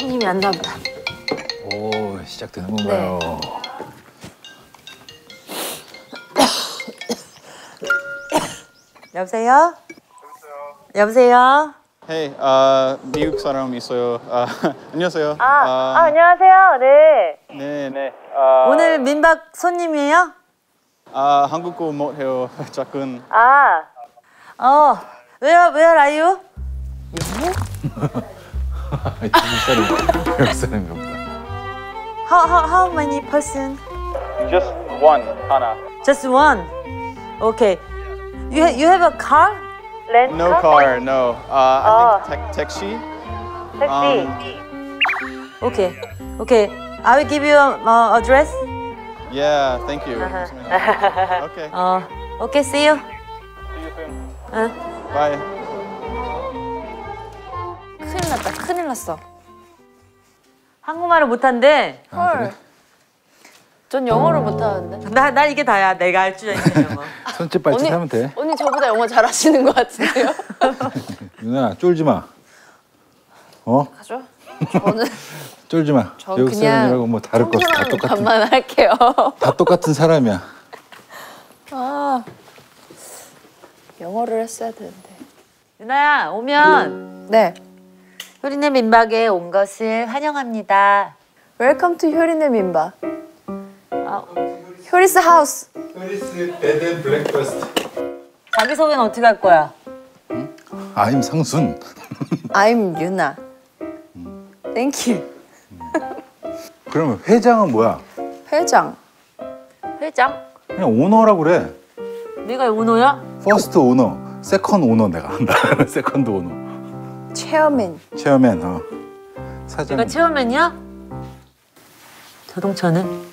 손님이 왔나 보다. 오, 시작되는 건가요? 네. 여보세요? 여보세요? 헤이, 미국 사람 있어요. 안녕하세요. 안녕하세요. 네. 네. 오늘 민박 손님이에요? 한국어 못해요. 작은. Where are you? 미국 사람이 없다. How many person? Just one, 하나. Just one? Okay. You have a car? Rent no car, no. I think taxi. Taxi. Okay. I will give you my address. Yeah, thank you. Okay. Okay, see you. See you soon. Bye. 큰일 났어. 한국말을 못한데. 헐. 그래? 전 영어를 못하는데. 나 이게 다야. 내가 할 줄 아는 영어. 손짓 발짓 하면 돼. 언니 저보다 영어 잘하시는 것 같은데요? 누나 쫄지 마. 가죠. 저는 쫄지 마. 외국 사람이라고 뭐 다를 거 없어. 다 똑같은. 반만 할게요. 다 똑같은 사람이야. 영어를 했어야 되는데. 누나야 오면. 네. 효리네 민박에 온 것을 환영합니다. Welcome to 효리네 민박. 효리스 하우스. 효리스 베드 앤 브렉퍼스트. 자기 소개는 어떻게 할 거야? 응? I'm 상순. I'm 유나. Thank you. 그러면 회장은 뭐야? 회장? 그냥 오너라고 그래. 네가 오너야? 퍼스트 오너, 세컨 오너 내가 한다. 세컨드 오너. 체어맨. 사장. 내가 체어맨이야? 자동차는?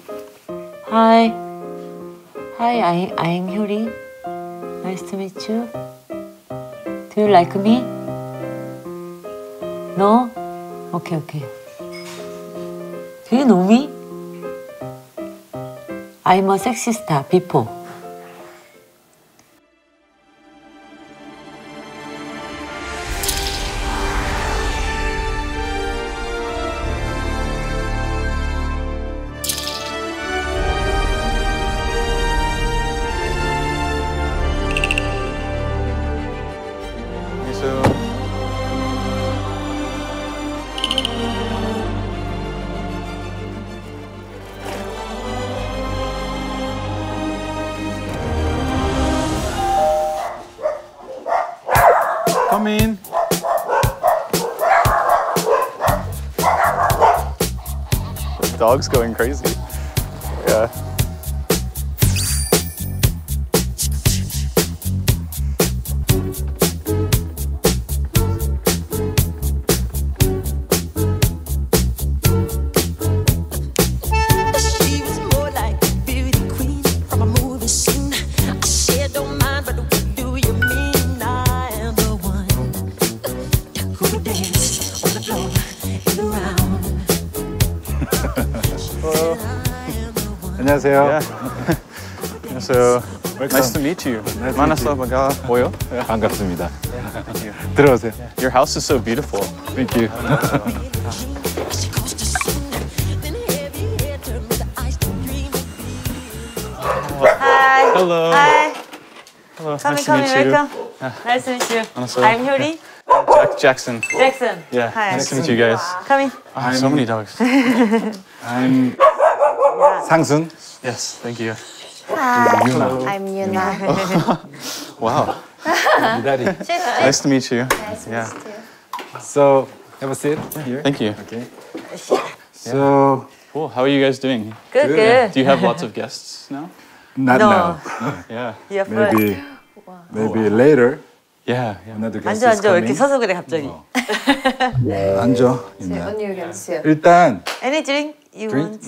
Hi, I'm Hyori. Nice to meet you. Do you like me? No? Okay. Do you know me? I'm a sexy star before. Come in. The dog's going crazy. Yeah. 안녕하세요. 안녕하세요. Nice to meet you. 만나서 반가워요. 반갑습니다. 들어오세요. Your house is so beautiful. Thank you. Hi. Hello. Hi. Hello. Nice to meet you. Nice to meet you. I'm Hyori. Jackson. Yeah. Nice to meet you guys. Come in. I have so many dogs. I'm Sangsoon. Yes, thank you. Hi. Yoona. I'm Yoona. Wow. Nice to meet you. Nice to meet you. So, have a seat here. Thank you. Okay. So, cool. How are you guys doing? Good. Yeah. Do you have lots of guests now? Not now. Yeah. Maybe later. Yeah. Another guest is coming. 이렇게 서서 그래 갑자기. 앉아. 일단. Any drink? You want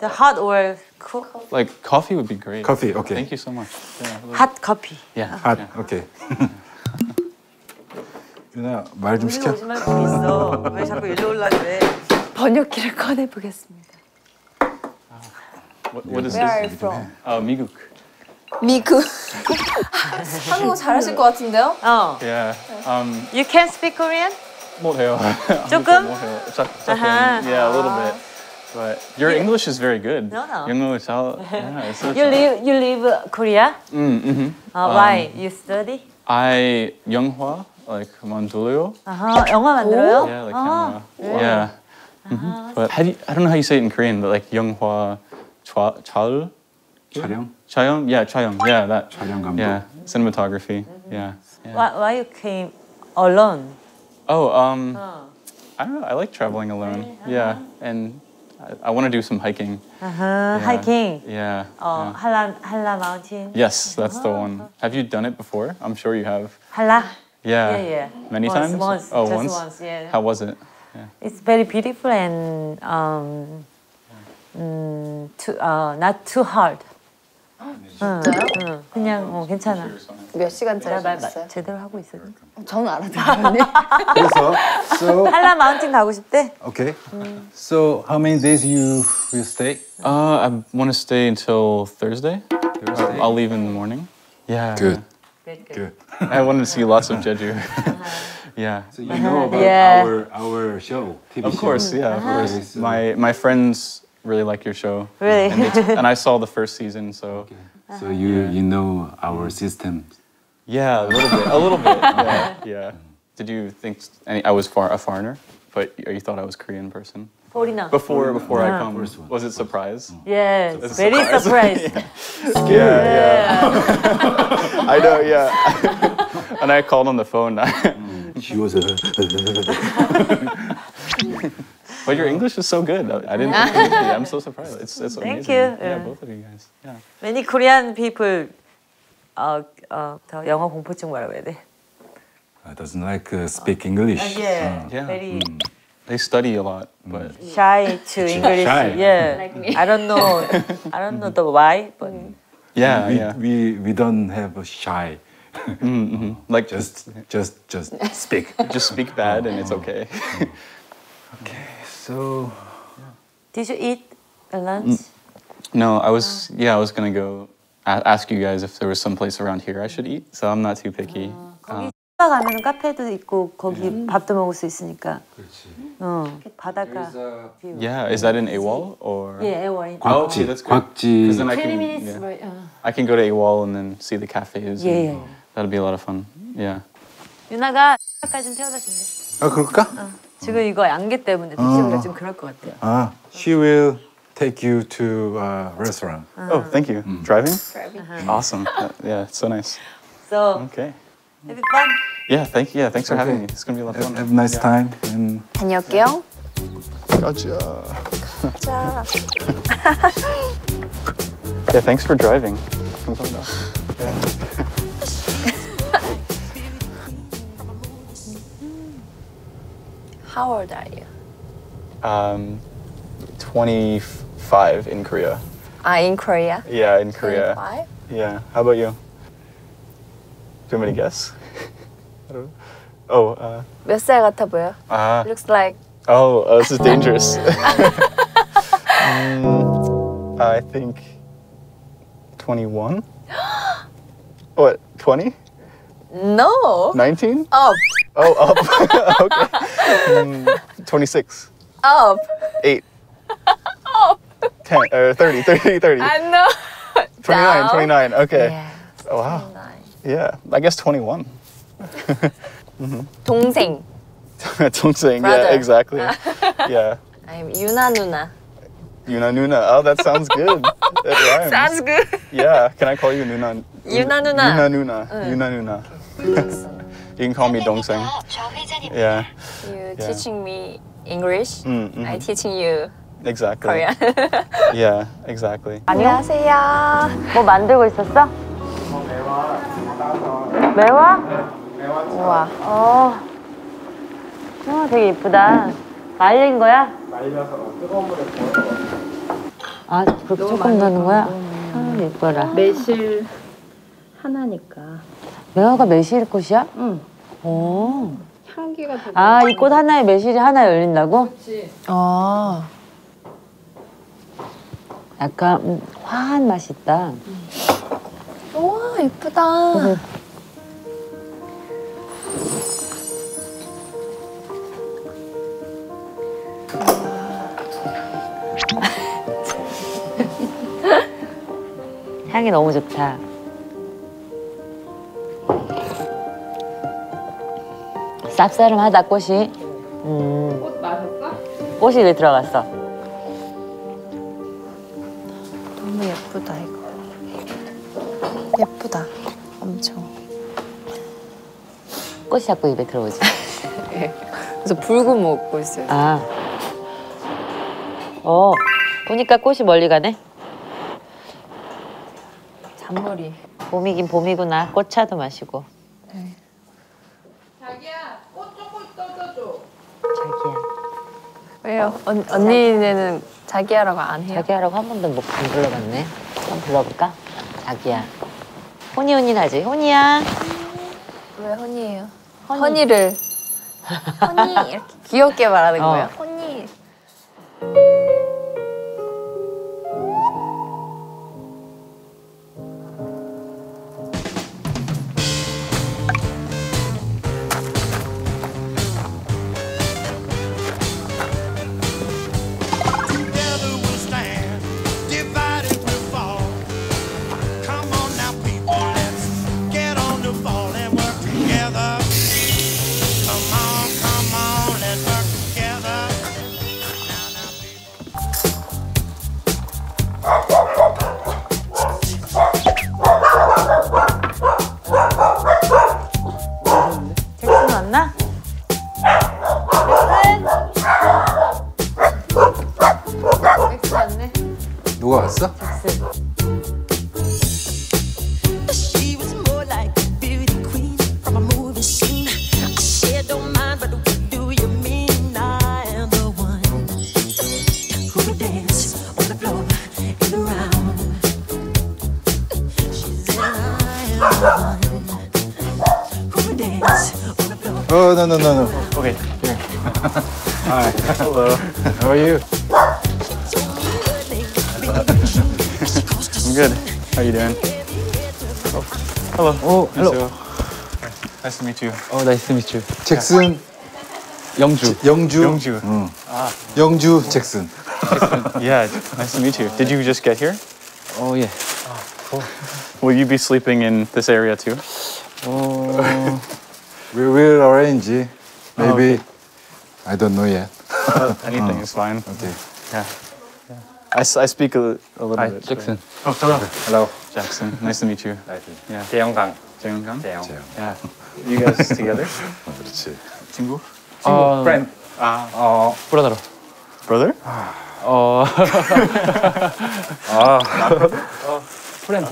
the hot or cool? Like coffee would be great. Coffee, okay. Thank you so much. Yeah, hot coffee. Yeah. Hot, okay. 유나 말 좀 시켜. 왜 자꾸 일로 올라가 그래? 번역기를 꺼내 보겠습니다. What is this? Where are you from? 미국. 한국어 잘하실 것 같은데요? Yeah. You can speak Korean? 못해요. 조금? 조금. Yeah, a little bit. But your English is very good. No, no. Your English is how? Yeah, it's you live Korea? Mm-hmm. Why? You study? I 영화 like 만들어요. 영화 만들어요? Yeah, like wow. Yeah. Mm-hmm. But how do you, I don't know how you say it in Korean, but like 영화 촬영. 촬영? Yeah, 촬영. Yeah, that. 촬영 감독. Yeah, cinematography. Mm-hmm. Yeah. Yeah. Why you came alone? Oh, I don't know. I like traveling alone. Yeah, and I want to do some hiking. Yeah. Hiking. Yeah. Oh, Halla mountain. Yes, that's the one. Have you done it before? I'm sure you have. Halla. Yeah. Yeah. Many times. Once. Oh, once. Yeah. How was it? Yeah. It's very beautiful and not too hard. 그냥 괜찮아. 몇 시간짜리 봤어요? 제대로 하고 있어요. 저는 알아듣는데. 그래서 한라 마운틴 가고 싶대. Okay. So how many days you will stay? I want to stay until Thursday. I'll leave in the morning. Yeah. Good. Good. I wanted to see lots of Jeju. Yeah. So you know about our show, TV show. Of course, yeah. Of course. My friends really like your show. Really? And I saw the first season, so. Okay. So you know our systems. Yeah, a little bit. Yeah. Did you think I was a foreigner, but you thought I was Korean person? Before I come, was it surprise? Yes, very surprised. Yeah. I know, yeah. And I called on the phone. She was But your English is so good. I didn't think it was good. I'm so surprised. It's amazing. Thank you. Yeah, both of you guys. Yeah. Many Korean people 영어 공포증 뭐라고 해야 돼? Doesn't like speak English. Yeah. Very. They study a lot, but shy to English. Shy. Yeah. Like me. I don't know the why, but yeah, we don't have a shy. Like just speak. Just speak bad and it's okay. Okay. So, did you eat lunch? No, I was, I was going to go ask you guys if there was some place around here I should eat, so I'm not too picky. 거기 가면은 카페도 있고 거기 밥도 먹을 수 있으니까. 그렇지. 바다가. Yeah, is that in Aewol or? Yeah, Aewol. Oh, that's good. 20 minutes, right? I can go to Aewol and then see the cafes. Yeah. That'll be a lot of fun. Yeah. 유나가 까진 태워다 준대. 아, 그럴까? 지금 이거 안개 때문에 드시기가 좀 그럴 것 같아요. 아, she will take you to a restaurant. Oh, thank you. Driving? Driving. Awesome. Yeah, it's so nice. So. Okay. Have fun. Yeah, thank you. Yeah, thanks for having me. It's gonna be a lot of fun. Have a nice time. And. 다녀올게요. 가자. Yeah, thanks for driving. 감사합니다. How old are you? 25 in Korea. In Korea? Yeah, in Korea. 25? Yeah. How about you? Do you want me to guess? I don't know. Oh, 몇 살 같아 보여? Looks like. Oh, this is dangerous. I think 21? What, 20? No. 19? Up. Oh, up. Okay. 26. Up. 8. Up. 10, 30. I know. 29, okay. Yeah. Oh, wow. 29. Yeah, I guess 21. 동생. 동생, yeah, exactly. Yeah. I'm Yoona Nuna. Yoona Nuna. Oh, that sounds good. That rhymes. Sounds good. Yeah, can I call you Nuna? Yoona Nuna. Yoona Nuna. Yoona Nuna. You can call me Dongseng. Yeah. You're teaching me English. I'm teaching you Korean. Yeah, exactly. 안녕하세요. 뭐 만들고 있었어? 매워? 우와. 되게 예쁘다. 말린 거야? 말려서 뜨거운 물에 구워서. 아, 그렇게 조금 넣는 거야? 예뻐라. 매실 하나니까. 매화가 매실 꽃이야? 응. 오. 향기가 되게. 아, 이 꽃 하나에 매실이 하나 열린다고? 그렇지. 아. 약간 화한 맛이 있다. 우와, 예쁘다. 향이 너무 좋다. 쌉싸름하다, 꽃이. 꽃 맞았어? 꽃이 왜 들어갔어? 너무 예쁘다, 이거. 예쁘다, 엄청. 꽃이 자꾸 입에 들어오지? 네. 그래서 붉은 먹고 있어요. 아. 보니까 꽃이 멀리 가네. 잔머리. 봄이긴 봄이구나. 꽃차도 마시고. 네. 자기야, 꽃 조금 떠줘. 자기야. 왜요? 언니네는 자기야라고 안 해요? 자기야라고 한 번도 못 불러봤네. 한번 불러볼까? 자기야. 혼이혼이라지. 혼이야. 왜 혼이에요? 허니를. 허니 이렇게 귀엽게 말하는 거예요. 허니. 누가 왔어? Oh, no. Okay. Yeah. Hi. Hello. How are you? I'm good. How you doing? Oh, hello. Oh, hello. Nice to meet you. Oh, nice to meet you. Jackson. Yeongju. Yeongju. Yeongju Jackson. Yeah, nice to meet you. Did you just get here? Oh, yeah. Oh, cool. Will you be sleeping in this area too? Oh. We will arrange, maybe, I don't know yet. Anything is fine. Okay. Yeah. I speak a little bit. Jackson. Oh, hello. Hello. Jackson, nice to meet you. Nice to meet you. Yeah. Jayong Kang. Jayong Kang? Jayong. Yeah. You guys together? 그렇지. 친구? Friend. Brother. Brother? Friend.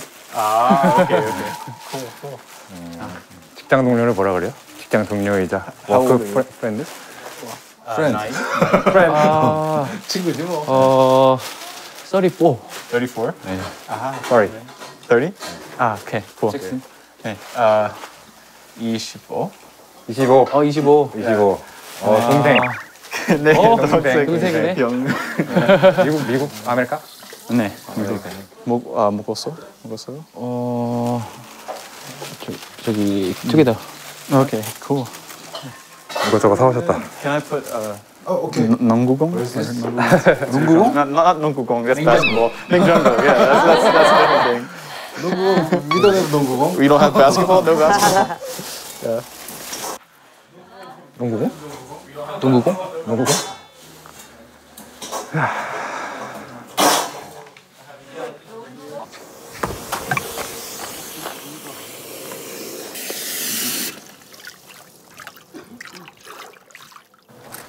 Okay. Cool. 직장 동료를 뭐라 그래요? 직장 동료이자 워크 프렌드? 프렌드. 친구지 뭐. 34? 네. 아하. Sorry. 30? 아, 오케이. Cool. 네. 25. 25. 동생. 네. 동생이네. 미국 아메리카? 네. 미국. 먹었어요? 저기 together. Okay, cool. 이거저거 사오셨다. Can I put okay. 농구공? 농구공? Not 농구공. That's basketball. 냉장고. Yeah, that's a different thing. 농구공. We don't have 농구공. We don't have basketball. No basketball. Yeah. 농구공?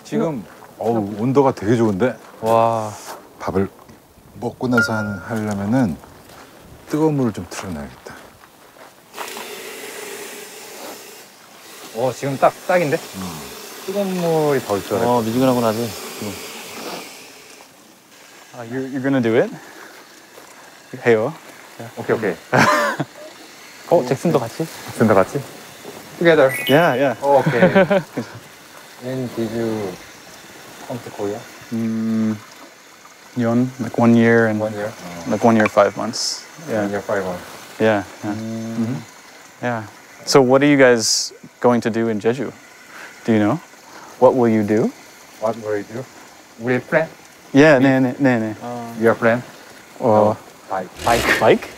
지금 온도가 되게 좋은데 와 밥을 먹고 나서 하려면은 뜨거운 물을 좀 틀어놔야겠다. 지금 딱인데 뜨거운 물이 더 있더래. 미지근하고 나지. You're gonna do it? 해요. 오케이. 잭슨도 같이? Together. Yeah. Okay. When did you come to Korea? Like 1 year and 1 year? Like 1 year, 5 months. Yeah. 1 year, 5 months. Yeah. Yeah. So what are you guys going to do in Jeju? Do you know? What will you do? We'll plan. Yeah, We are plan. Bike.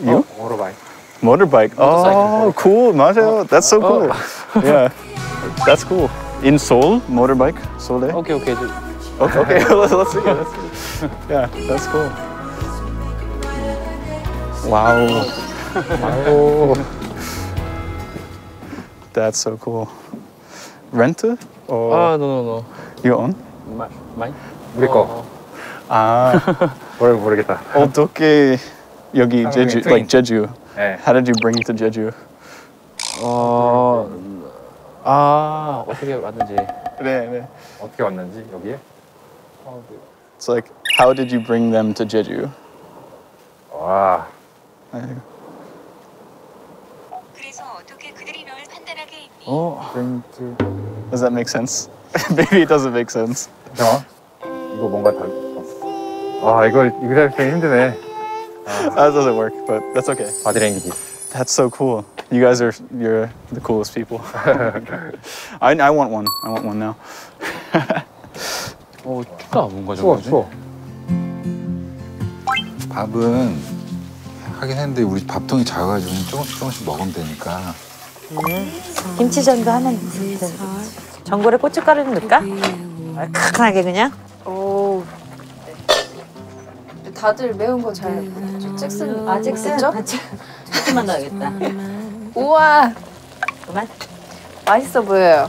You? Oh, motorbike. Motorbike. Oh, cool. 맞아요. That's so cool. Yeah, that's cool. In Seoul, motorbike. Seoul. Okay, okay. Okay, okay. Let's see. Yeah, that's cool. Wow. That's so cool. Rented or? No. Your own? Mine. 우리 거. 아. 모르겠다. 어떻게 여기 제주, like Jeju? 네. How did you bring it to Jeju? 어떻게 왔는지. 네. 어떻게 왔는지 여기에? It's like how did you bring them to Jeju? 와. 그래서 어떻게 그들이 널 판단하게 했니? Bring to. Does that make sense? Maybe it doesn't make sense. 잠깐만. 이거 뭔가 다. 이거 생각하기 힘드네. That doesn't work, but that's okay. That's so cool. You guys are the coolest people. I want one. I want one now. 추워. 밥은 하긴 했는데 우리 밥통이 작아가지고 조금씩 먹으면 되니까. 김치전도 하면 되지. 전골에 고춧가루는 넣을까? 칼칼하게 그냥. 다들 매운 거 잘 먹죠. 잭슨 아직 쓰죠? 조금만 넣어야겠다. 우와! 그만. 맛있어 보여요.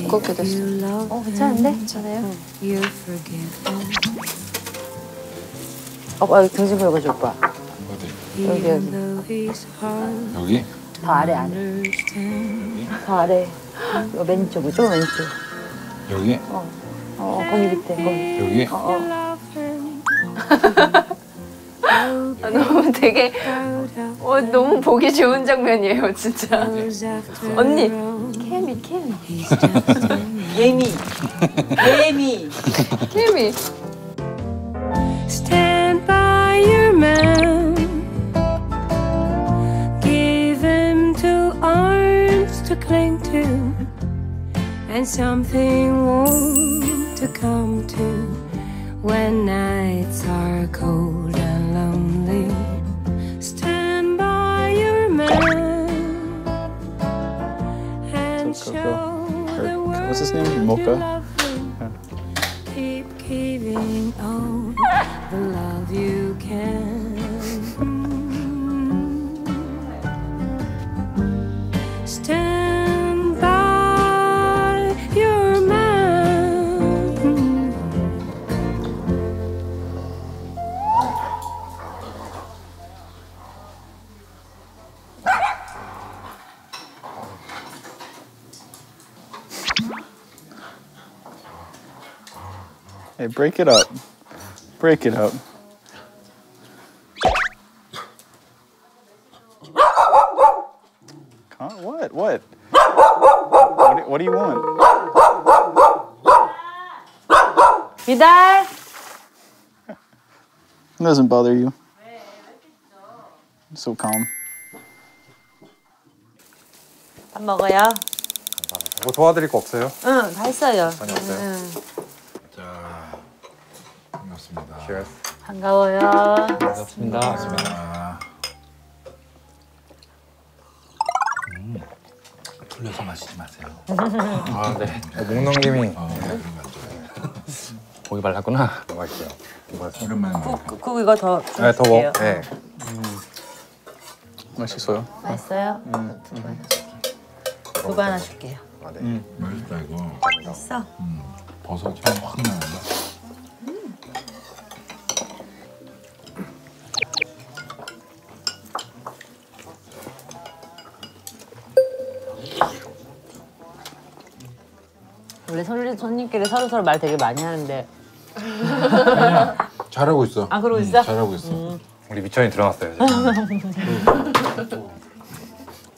두껍게 됐어. 괜찮은데? 괜찮아요? 등심 긁어줘, 오빠. 여기. 여기? 더 아래, 더 아래. 왼쪽이죠, 왼쪽. 여기? 거기 밑에. 거기. 여기? 너무 되게 너무 보기 좋은 장면이에요, 진짜. 언니, 케미. Stand by your man. Give him two arms to cling to and something warm to come to. When nights are cold and lonely, stand by your man and show the world. What's his name? Mocha. Keep giving all the love you can. Stand by your man. Hey, break it up. Break it up. What? What do you want? Vidal! It doesn't bother you. It's so calm. 밥 먹어요? 뭐 도와드릴 거 없어요? 응, 다 했어요. 많이 없어요? Cheers. 반가워요. 반갑습니다. 반갑습니다. 돌려서 마시지 마세요. 네. 목넘김이. 고기 발랐구나. 맛있어요. 오랜만에. 국 이거 더 드릴게요. 네. 맛있어요. 맛있어요? 두부 하나 줄게요. 네. 맛있다 이거. 맛있어. 버섯이 확 나온다. 원래 손님끼리 서로 말 되게 많이 하는데 아니야, 잘하고 있어. 아, 그러고 있어? 잘하고 있어. 우리 미천이 드러났어요.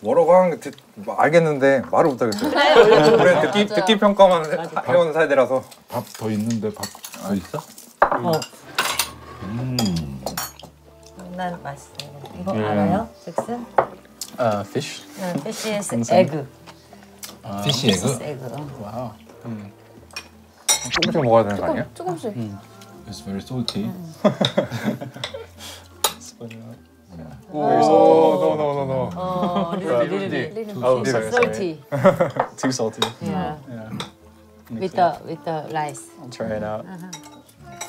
뭐라고 하는 게 알겠는데 말을 못 하겠어요. 원래 듣기 평가만 해온 사이라서. 밥 더 있는데 밥 안 있어? 정말 맛있어요. 이거 알아요? 잭슨? Fish? 네, fish is egg. Fish is egg. 와우. 조금씩 먹어야 되는 거 아니야? 조금씩. It's very salty. No. Oh, little salty. Too salty. Yeah. With the rice. Try it out.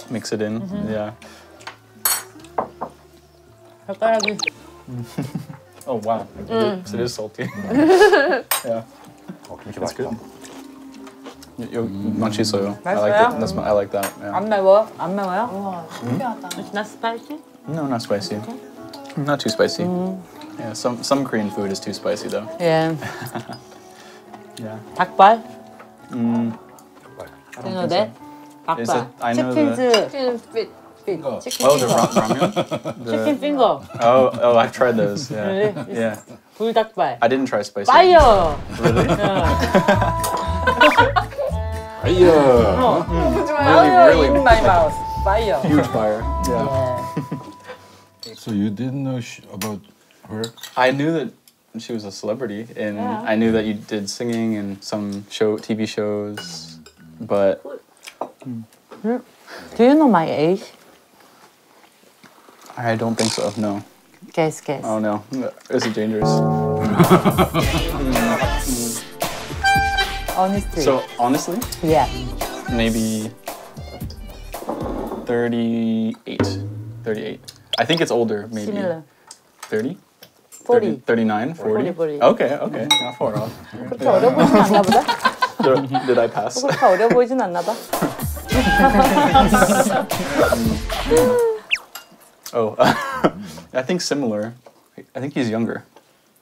Mix it in. Yeah. Oh wow. So it is salty. Yeah. That's good. You're munchy soil. I like that. That's my. I like that. 안 매워? 안 매워요? 신기하다. It's not spicy? No, not spicy. Not too spicy. Yeah, some Korean food is too spicy though. Yeah. Yeah. Dakbal? Do you know that? Dakbal. I know the. Oh, the ramen? Chicken finger. Oh, I've tried those. Yeah. Really? Yeah. 불닭발. I didn't try spicy. Fire! Really? Fire! Really in my mouth. Fire. Huge fire. Yeah. So you didn't know about her? I knew that she was a celebrity, and I knew that you did singing and some TV shows, but... Do you know my age? I don't think so, no. Guess. Oh no, this is dangerous. Honestly. So, honestly? Yeah. Maybe 38. I think it's older, maybe. Similar. 30? 40. 39? 40. Okay. Not far off. Did I pass? I think similar. I think he's younger.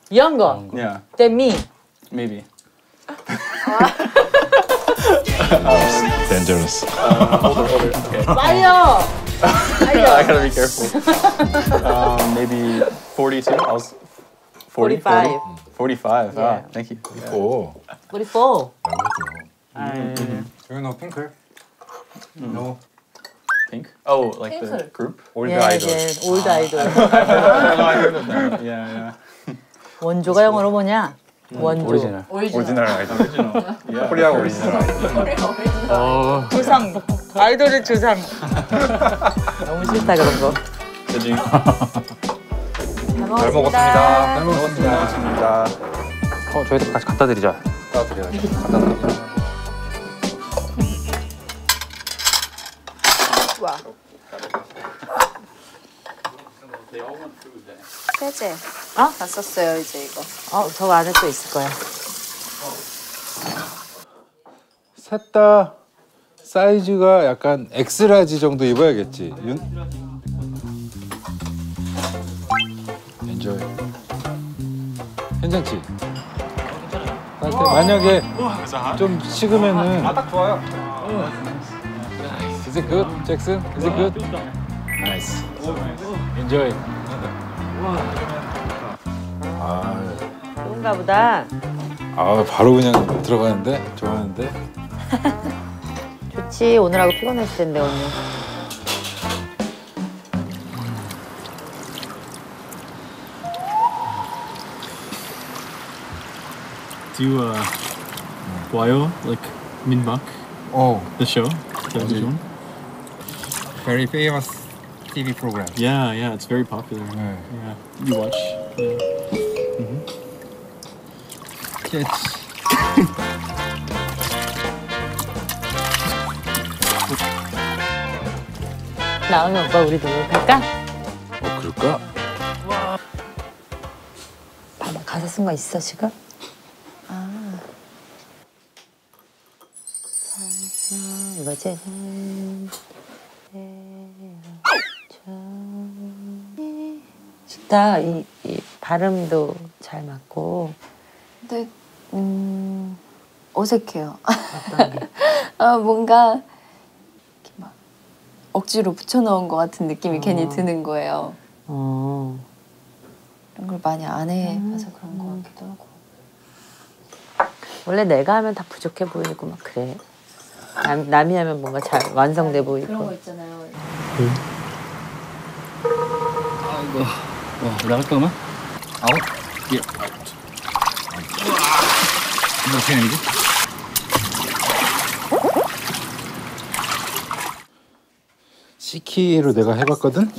Younger? Yeah. Than me? Maybe. Dangerous. Older. Okay. Fire! I gotta be careful. Maybe 42. I was 40, 45. 45. Yeah. Ah, thank you. Yeah. 44. You know Pinker? No. Pink? Oh, like Pinker. The group? Old idol. Yeah, old idol. I heard of that. Yeah. 원조가 영어로 뭐냐? 원조. 오리지널 아이돌. 코리아 오리지널 아이돌. 주상. 아이돌의 주상. 너무 싫다 그런 거. 그치? 잘 먹었습니다. 저희도 같이 갖다 드리자. 갖다 드려야죠. 와. 세제. 다 썼어요 이제 이거. 저 안에 또 있을 거야. 셋 다 사이즈가 약간 엑스라지 정도 입어야겠지. Enjoy. 괜찮지? 만약에 좀 식으면은. 딱 좋아요. Is it good, Jackson? Is it good? Nice. Enjoy. 좋은가 보다. 바로 그냥 들어가는데? 좋아하는데? 좋지. 오늘하고 피곤했을 텐데, 오늘. Do you watch like Minbak? Oh, the show? Very famous TV program. Yeah, it's very popular. Yeah. You watch? 나은이 오빠 우리 노력할까? 그럴까? 봐봐, 가사 쓴 거 있어 지금? 이거지? 진짜 이 발음도 잘 맞고. 근데 어색해요. 어떤 게? 뭔가 이렇게 막 억지로 붙여넣은 것 같은 느낌이 괜히 드는 거예요. 이런 걸 많이 안 해봐서 그런 것 같기도 하고. 원래 내가 하면 다 부족해 보이고 막 그래. 남이 하면 뭔가 잘 완성돼 보이고 그런 거 있잖아요. 아이고, 나갈까 그만? 아웃? 예, 아웃. 이거 어떻게 해야 되지? 시키로 내가 해봤거든?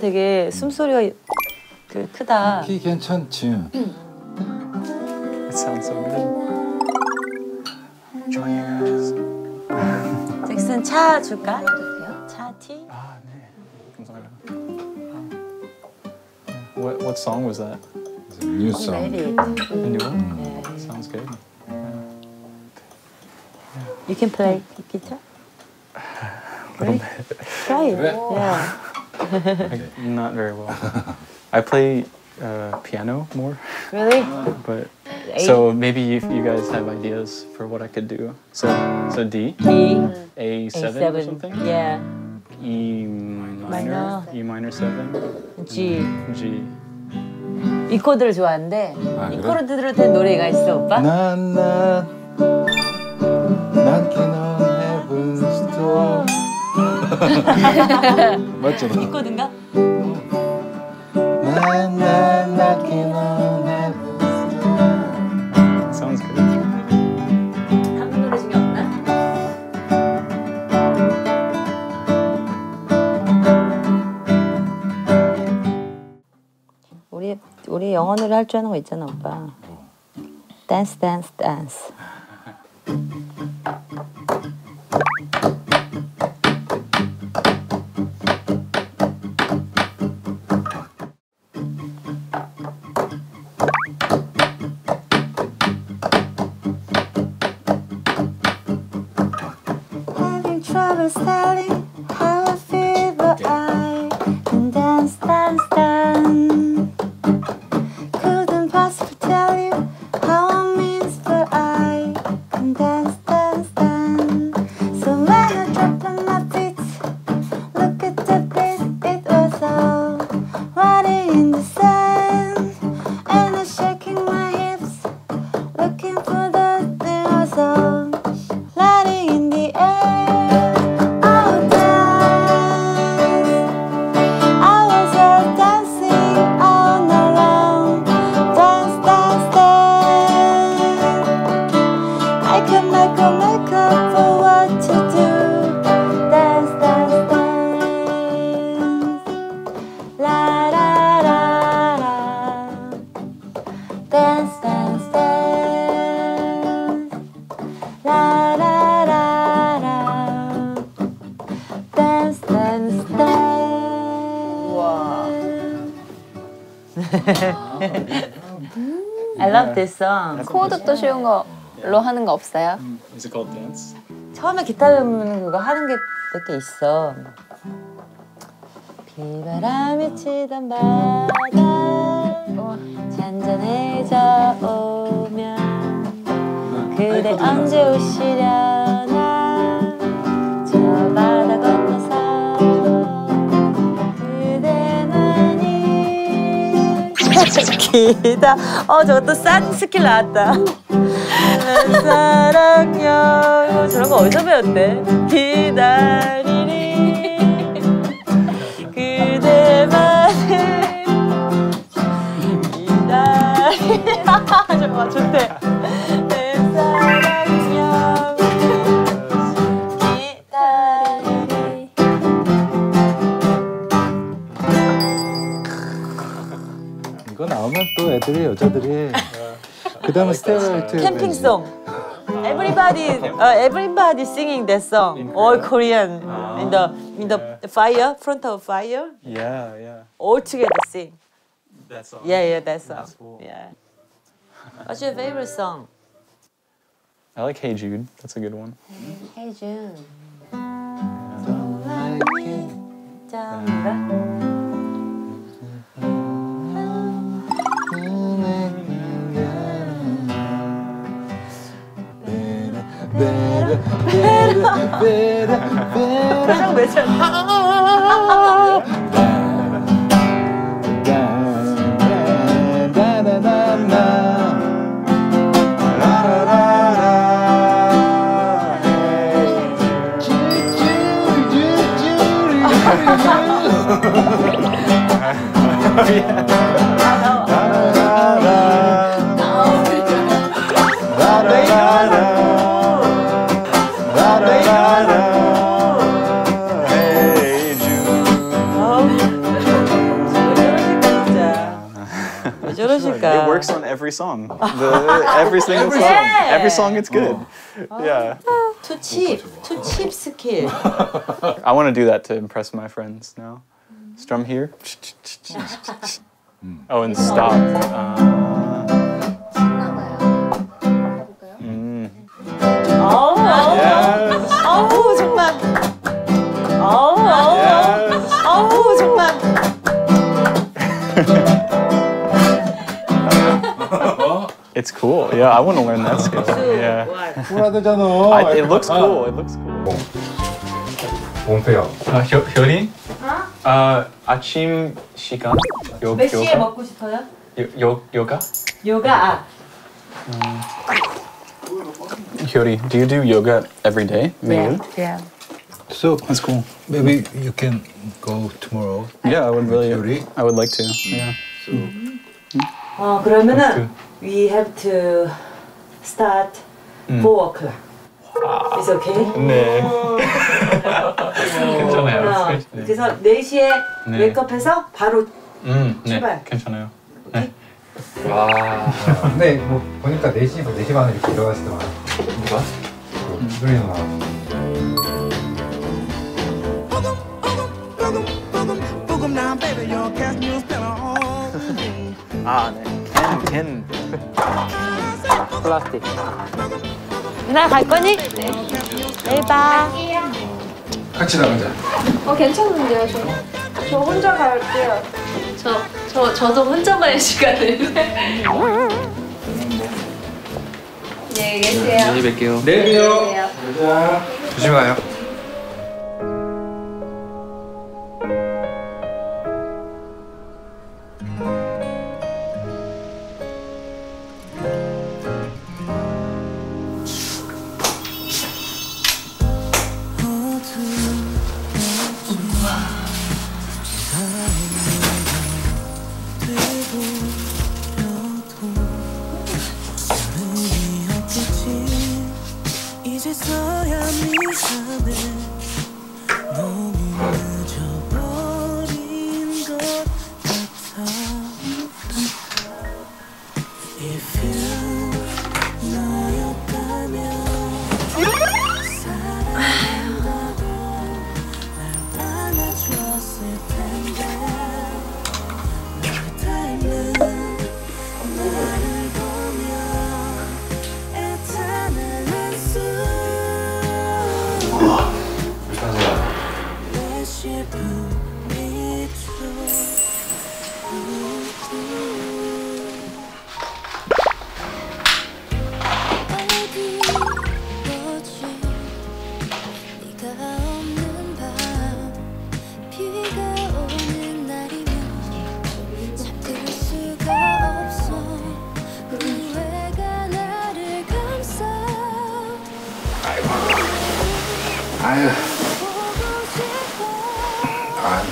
되게 숨소리가 그 크다. 키 괜찮지? It sounds so good. Joyous. 잭슨 차 줄까? 차 티? 아 네. 감사합니다. What song was that? It's a new song. A new one? Yeah. Sounds good. Yeah. You can play guitar? A little bit. Try it. Yeah. Not very well. I play piano more. Really? But so maybe if you guys have ideas for what I could do. So D? A7 or something? Yeah. E minor. E minor 7. G. G. 이 코드를 좋아하는데 이 코드들을 된 노래가 있어 오빠? 난 캐나 맞잖아. 있거든가? Sounds good. 다른 노래 중에 없나? 우리 영어 노래 할 줄 아는 거 있잖아, 오빠. 댄스, 댄스, 댄스. 코드도 쉬운 걸로 하는 거 없어요? Is it called dance? 처음에 기타 배우는 그거 하는 게 몇 개 있어. 비바람이 치던 바다 잔잔해져 오면 그대 언제 오시려나 저 바다 건너서 그대만이 기다 저것도 싼 스킬 나왔다. 사랑요 저런 거 어디서 배웠대? 기다리리 그대만을 기다리리 잠깐만 좋대. 내 사랑요 기다리리 이거 나오면 또 애들이 여자들이 그 다음은 스테레오타입 캠핑송. Everybody singing that song. All Korean. in the fire, front of fire. Yeah, yeah. All together sing. That song. Yeah, yeah, that song. That's cool. Yeah. What's your favorite song? I like Hey Jude. That's a good one. Hey Jude. Don't let me down. It works on every song. Every single song. Yeah. Every song, it's good. Oh. Yeah. Too cheap skill. I want to do that to impress my friends now. Strum here. Oh, and stop. Oh, yes. Oh, 정말. Oh, yes. Oh, 정말. It's cool. Yeah, I want to learn that skill. Yeah. It looks cool. It looks cool. 뭔데요? 효리? 아침 시간? 몇 시에 먹고 싶어요? 요가? 요가. Hyori, do you do yoga every day? Yeah. Yeah. So that's cool. Maybe you can go tomorrow. Yeah, I would really. I would like to. Yeah. So. 그러면은. We have to start 4 o'clock. It's okay? 네. 괜찮아요. 그래서 4시에 메이크업해서 바로 출발. 괜찮아요. 네. 와. 근데 뭐 보니까 4시부터 4시 반에 이렇게 들어가시더만. 누가? 누리 누나. 아, 네. 캔. 플라스틱. 누나 갈 거니? 네. 내일 봐. 같이 나가자. 괜찮은데요, 저 혼자 갈게요. 저도 혼자만의 시간을. 네, 계세요. 내일 뵐게요. 내일요. 조심히 가요.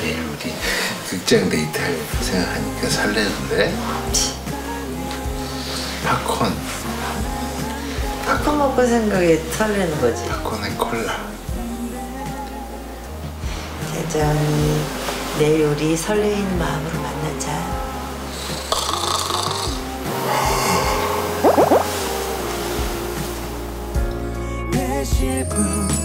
내일 우리 극장 데이트할 생각하니까 설레는데? 팝콘. 팝콘 먹고 생각에 설레는 거지. 팝콘에 콜라. 짜잔. 내일 우리 설레인 마음으로 만나자.